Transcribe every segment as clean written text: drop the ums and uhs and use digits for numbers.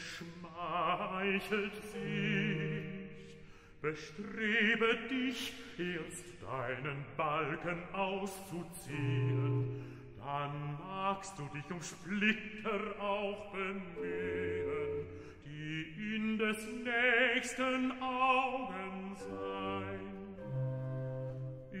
schmeichelt sich, bestrebe dich, erst deinen Balken auszuziehen, dann magst du dich um Splitter auch bemühen, die in des nächsten Augen sein.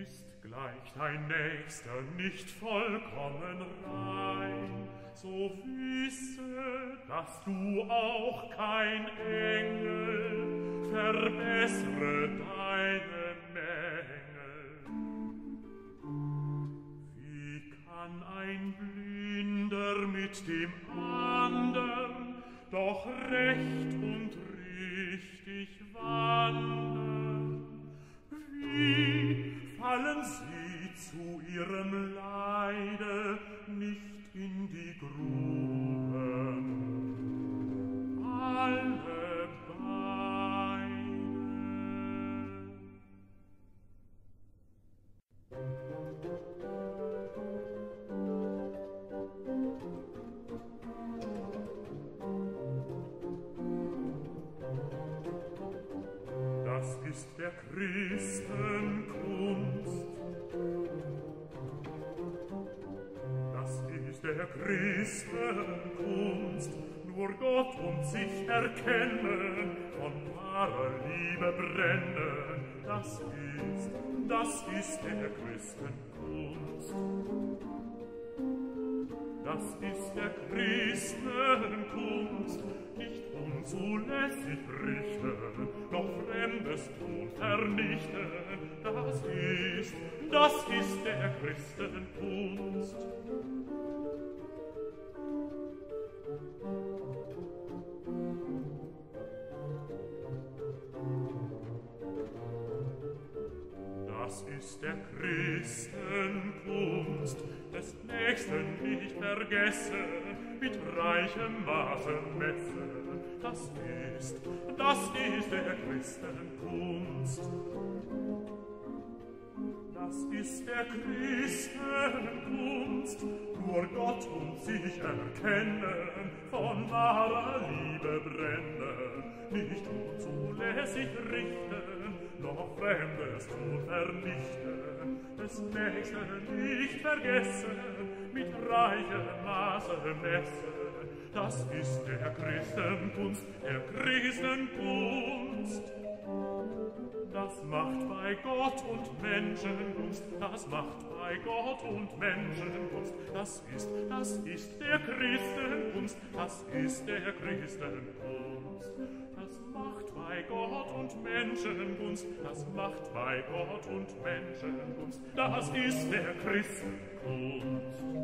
Ist gleich dein Nächster nicht vollkommen rein, so wisse, dass du auch kein Engel, verbessere deine Mängel. Wie kann ein Blinder mit dem andern doch recht und richtig wandern? Wie fallen sie zu ihrem Leide nicht in die Grube, alle Beine. Das ist der Christenkunst. Der Christenkunst, nur Gott und sich erkennen, von wahrer Liebe brennen, das ist der Christenkunst. Das ist der Christenkunst, nicht unzulässig richten, noch Fremdes tun vernichten, das ist der Christenkunst. Das ist der Christenkunst, des Nächsten nicht vergessen, mit reichem Maße messen. Das ist der Christenkunst. Das ist der Christenkunst, nur Gott und sich erkennen, von wahrer Liebe brennen, nicht unzulässig richten, noch Fremdes zu vernichten, des Nächsten nicht vergessen, mit reichem Maße messen, das ist der Christenkunst, der Christenkunst. Das macht bei Gott und Menschengunst, das macht bei Gott und Menschengunst, das ist der Christenkunst, das ist der Christenkunst. Das macht bei Gott und Menschengunst, das macht bei Gott und Menschengunst, das ist der Christenkunst.